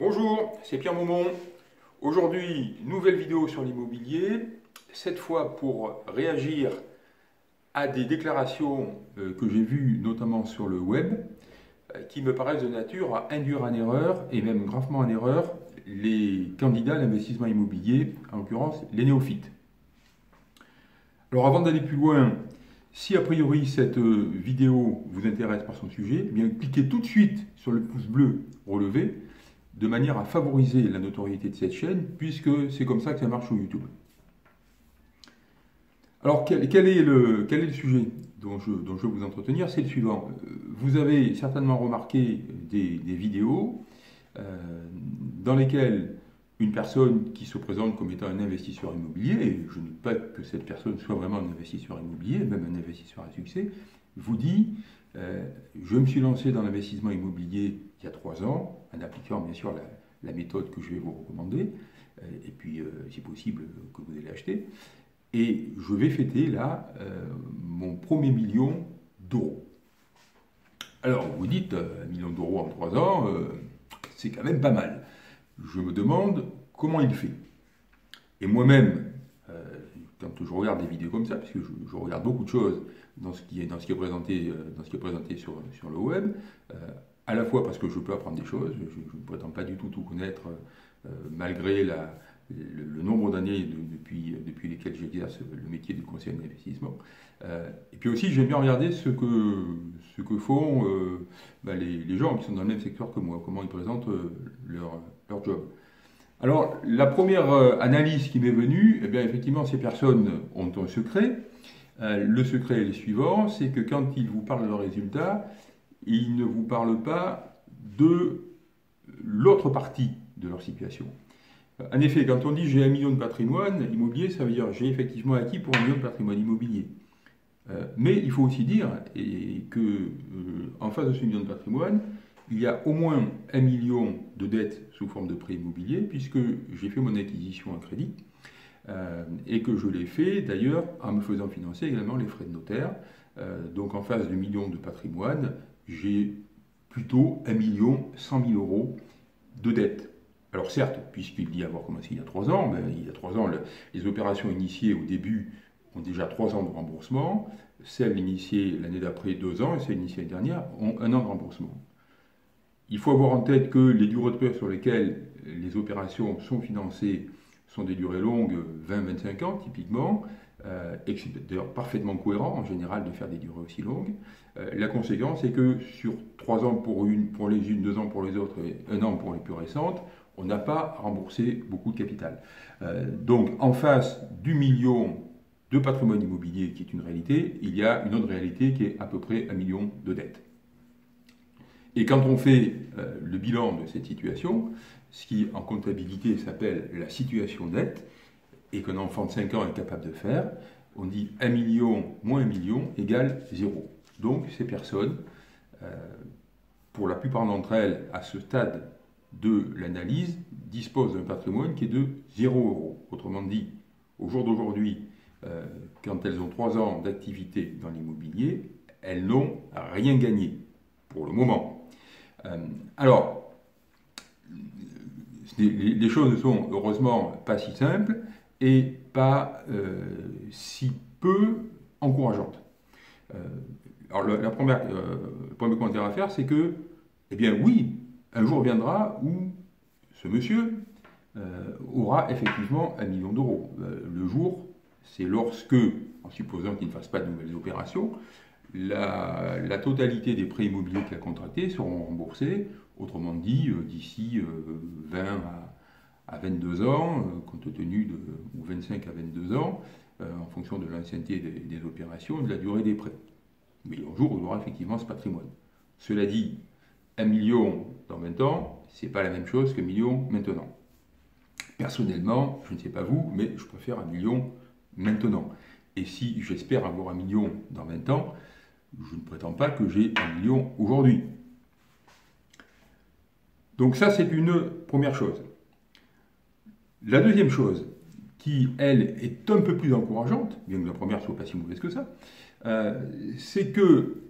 Bonjour, c'est Pierre Maumont. Aujourd'hui, nouvelle vidéo sur l'immobilier, cette fois pour réagir à des déclarations que j'ai vues notamment sur le web qui me paraissent de nature à induire en erreur et même gravement en erreur les candidats à l'investissement immobilier, en l'occurrence les néophytes. Alors avant d'aller plus loin, si a priori cette vidéo vous intéresse par son sujet, eh bien cliquez tout de suite sur le pouce bleu relevé de manière à favoriser la notoriété de cette chaîne, puisque c'est comme ça que ça marche sur YouTube. Alors, quel est le sujet dont je veux vous entretenir? C'est le suivant. Vous avez certainement remarqué des vidéos dans lesquelles une personne qui se présente comme étant un investisseur immobilier, et je ne doute pas que cette personne soit vraiment un investisseur immobilier, même un investisseur à succès, vous dit « Je me suis lancé dans l'investissement immobilier il y a 3 ans », en appliquant bien sûr la méthode que je vais vous recommander, et puis si possible que vous allez acheter, et je vais fêter là mon premier $1 000 000. Alors vous dites, $1 000 000 en 3 ans, c'est quand même pas mal. Je me demande comment il fait. Et moi-même, quand je regarde des vidéos comme ça, parce que je regarde beaucoup de choses dans ce qui est présenté, sur le web, à la fois parce que je peux apprendre des choses, je ne prétends pas du tout tout connaître malgré le nombre d'années depuis lesquelles j'exerce le métier de conseiller en investissement. Et puis aussi, j'aime bien regarder ce que font les gens qui sont dans le même secteur que moi, comment ils présentent leur job. Alors, la première analyse qui m'est venue, eh bien, effectivement, ces personnes ont un secret. Le secret est le suivant, c'est que quand ils vous parlent de leurs résultats, ils ne vous parlent pas de l'autre partie de leur situation. En effet, quand on dit « j'ai $1 000 000 de patrimoine immobilier », ça veut dire « j'ai effectivement acquis pour $1 000 000 de patrimoine immobilier ». Mais il faut aussi dire qu'en face de ce $1 000 000 de patrimoine, il y a au moins $1 000 000 de dettes sous forme de prêt immobilier, puisque j'ai fait mon acquisition en crédit, et que je l'ai fait d'ailleurs en me faisant financer également les frais de notaire. Donc en face de $1 000 000 de patrimoine, j'ai plutôt €1 100 000 de dette. Alors certes, puisqu'il dit avoir commencé il y a 3 ans, ben, il y a 3 ans, les opérations initiées au début ont déjà 3 ans de remboursement, celles initiées l'année d'après 2 ans et celles initiées l'année dernière ont 1 an de remboursement. Il faut avoir en tête que les durées de période sur lesquelles les opérations sont financées sont des durées longues, 20-25 ans typiquement, et que c'est d'ailleurs parfaitement cohérent en général de faire des durées aussi longues. La conséquence est que sur 3 ans pour les unes, 2 ans pour les autres et 1 an pour les plus récentes, on n'a pas remboursé beaucoup de capital. Donc en face du $1 000 000 de patrimoine immobilier qui est une réalité, il y a une autre réalité qui est à peu près $1 000 000 de dettes. Et quand on fait le bilan de cette situation, ce qui en comptabilité s'appelle la situation nette, et qu'un enfant de 5 ans est capable de faire, on dit $1 000 000 moins $1 000 000 égale 0. Donc ces personnes, pour la plupart d'entre elles, à ce stade de l'analyse, disposent d'un patrimoine qui est de 0 €. Autrement dit, au jour d'aujourd'hui, quand elles ont 3 ans d'activité dans l'immobilier, elles n'ont rien gagné, pour le moment. Alors, les choses ne sont heureusement pas si simples et pas si peu encourageantes. Alors, le premier commentaire à faire, c'est que, eh bien oui, un jour viendra où ce monsieur aura effectivement $1 000 000. Le jour, c'est lorsque, en supposant qu'il ne fasse pas de nouvelles opérations, la totalité des prêts immobiliers qu'il a contractés seront remboursés, autrement dit, d'ici 20 à 22 ans, compte tenu de, ou 25 à 22 ans, en fonction de l'ancienneté des opérations et de la durée des prêts. Mais un jour, on aura effectivement ce patrimoine. Cela dit, $1 000 000 dans 20 ans, ce n'est pas la même chose que $1 000 000 maintenant. Personnellement, je ne sais pas vous, mais je préfère $1 000 000 maintenant. Et si j'espère avoir $1 000 000 dans 20 ans, je ne prétends pas que j'ai $1 000 000 aujourd'hui. Donc ça, c'est une première chose. La deuxième chose, qui, elle, est un peu plus encourageante, bien que la première ne soit pas si mauvaise que ça, c'est que,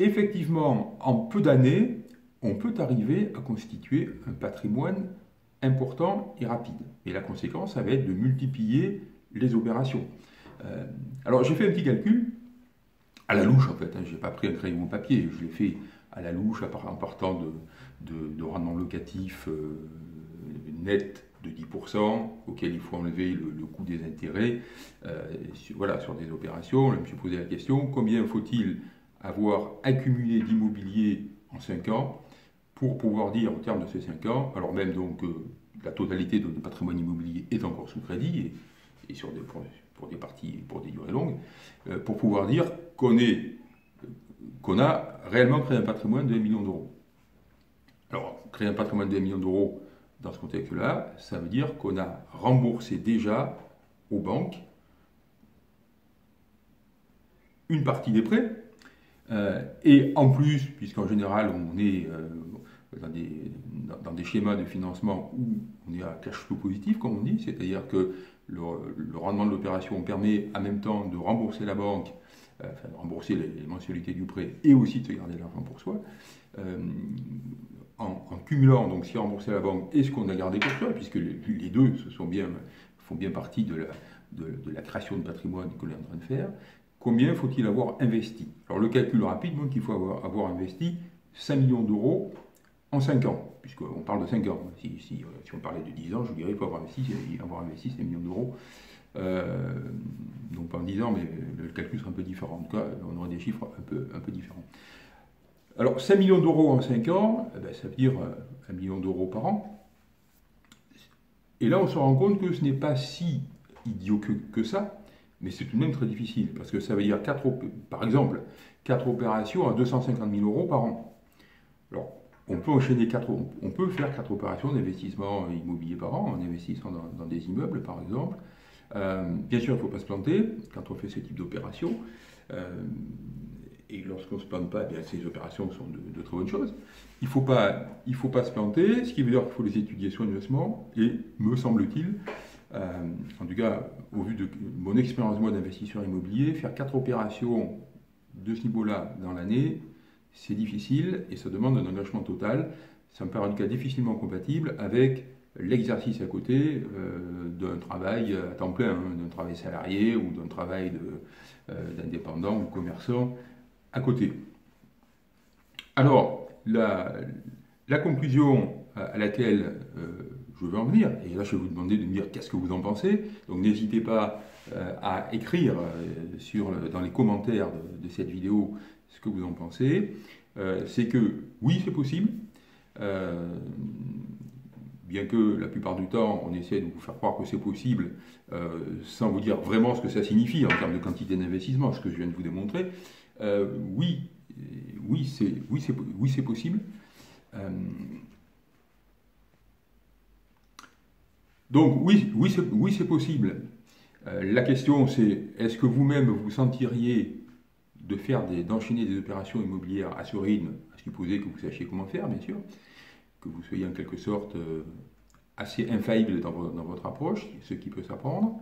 effectivement, en peu d'années, on peut arriver à constituer un patrimoine important et rapide. Et la conséquence, ça va être de multiplier les opérations. Alors j'ai fait un petit calcul, à la louche en fait, hein, je n'ai pas pris un crayon papier, je l'ai fait à la louche en partant de rendement locatif net de 10%, auquel il faut enlever le coût des intérêts, voilà, sur des opérations. Là, je me suis posé la question, combien faut-il avoir accumulé d'immobilier en 5 ans pour pouvoir dire au terme de ces 5 ans, alors même donc la totalité de notre patrimoine immobilier est encore sous crédit, et sur des, pour des parties, pour des durées longues, pour pouvoir dire qu'on a réellement créé un patrimoine de 1 million d'euros. Alors, créer un patrimoine de 1 million d'euros dans ce contexte-là, ça veut dire qu'on a remboursé déjà aux banques une partie des prêts, et en plus, puisqu'en général on est dans des schémas de financement où on est à cash flow positif, comme on dit, c'est-à-dire que le rendement de l'opération permet en même temps de rembourser la banque, enfin de rembourser les mensualités du prêt et aussi de se garder l'argent pour soi. En cumulant donc ce qui est remboursé à la banque et ce qu'on a gardé pour soi, puisque les deux font bien partie de la création de patrimoine que l'on est en train de faire, combien faut-il avoir investi? Alors le calcul rapide montre qu'il faut avoir investi 5 millions d'euros en 5 ans, puisqu'on parle de 5 ans. Si on parlait de 10 ans, je dirais qu'il faut avoir investi 5 millions d'euros, non pas en 10 ans, mais le calcul sera un peu différent. En tout cas, on aura des chiffres un peu différents. Alors 5 millions d'euros en 5 ans, eh bien, ça veut dire 1 million d'euros par an. Et là, on se rend compte que ce n'est pas si idiot que ça, mais c'est tout de même très difficile, parce que ça veut dire, par exemple, 4 opérations à 250 000 euros par an. Alors, on peut enchaîner on peut faire 4 opérations d'investissement immobilier par an, en investissant dans des immeubles, par exemple. Bien sûr, il ne faut pas se planter quand on fait ce type d'opération. Et lorsqu'on ne se plante pas, eh bien, ces opérations sont de très bonnes choses. Il ne faut pas se planter, ce qui veut dire qu'il faut les étudier soigneusement, et me semble-t-il, en tout cas, au vu de mon expérience moi d'investisseur immobilier, faire 4 opérations de ce niveau-là dans l'année, c'est difficile, et ça demande un engagement total. Ça me paraît en tout cas difficilement compatible avec l'exercice à côté d'un travail à temps plein, hein, d'un travail salarié ou d'un travail d'indépendant ou commerçant, à côté. Alors, la conclusion à laquelle je veux en venir, et là je vais vous demander de me dire qu'est-ce que vous en pensez, donc n'hésitez pas à écrire dans les commentaires de cette vidéo ce que vous en pensez, c'est que oui, c'est possible, bien que la plupart du temps on essaie de vous faire croire que c'est possible sans vous dire vraiment ce que ça signifie en termes de quantité d'investissement, ce que je viens de vous démontrer. Oui, c'est possible. Donc oui, c'est possible. La question c'est, est-ce que vous-même vous sentiriez de d'enchaîner des opérations immobilières à ce rythme, à supposer que vous sachiez comment faire, bien sûr, que vous soyez en quelque sorte assez infaillible dans votre approche, ce qui peut s'apprendre.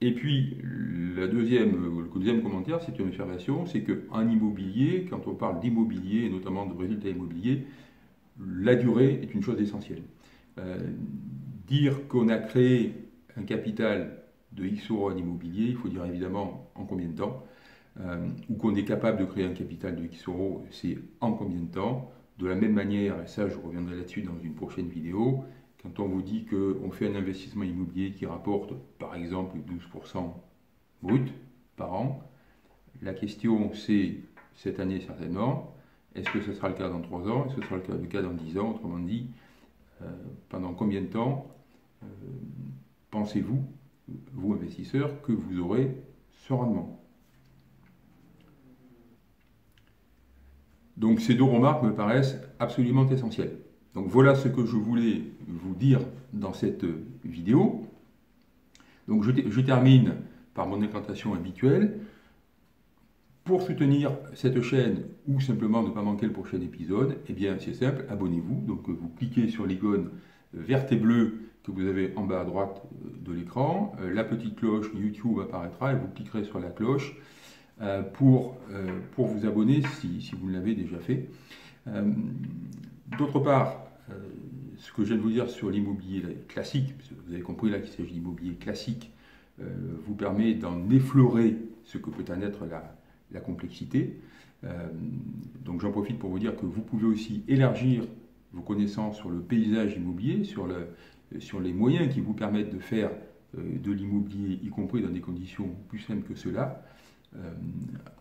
Et puis, le deuxième commentaire, c'est une observation, c'est qu'en immobilier, quand on parle d'immobilier, et notamment de résultats immobiliers, la durée est une chose essentielle. Dire qu'on a créé un capital de X euros en immobilier, il faut dire évidemment en combien de temps, ou qu'on est capable de créer un capital de X euros, c'est en combien de temps. De la même manière, et ça je reviendrai là-dessus dans une prochaine vidéo, quand on vous dit qu'on fait un investissement immobilier qui rapporte, par exemple, 12% brut par an, la question c'est, cette année certainement, est-ce que ce sera le cas dans 3 ans, est-ce que ce sera le cas dans 10 ans, autrement dit, pendant combien de temps pensez-vous, vous investisseurs, que vous aurez ce rendement? Donc ces deux remarques me paraissent absolument essentielles. Donc voilà ce que je voulais vous dire dans cette vidéo. Donc je termine par mon incantation habituelle. Pour soutenir cette chaîne ou simplement ne pas manquer le prochain épisode, eh bien c'est simple, abonnez-vous. Donc vous cliquez sur l'icône verte et bleue que vous avez en bas à droite de l'écran. La petite cloche YouTube apparaîtra et vous cliquerez sur la cloche pour vous abonner si vous l'avez déjà fait. D'autre part, ce que je viens de vous dire sur l'immobilier classique, parce que vous avez compris là qu'il s'agit d'immobilier classique, vous permet d'en effleurer ce que peut en être la complexité. Donc j'en profite pour vous dire que vous pouvez aussi élargir vos connaissances sur le paysage immobilier, sur les moyens qui vous permettent de faire de l'immobilier, y compris dans des conditions plus simples que cela,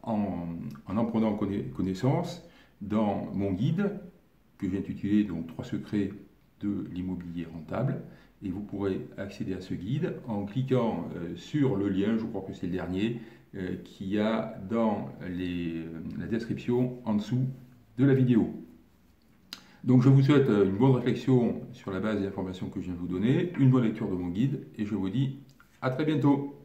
en prenant connaissance dans mon guide que j'ai intitulé donc 3 secrets de l'immobilier rentable, et vous pourrez accéder à ce guide en cliquant sur le lien, je crois que c'est le dernier, qu'il y a dans la description en dessous de la vidéo. Donc je vous souhaite une bonne réflexion sur la base des informations que je viens de vous donner, une bonne lecture de mon guide, et je vous dis à très bientôt.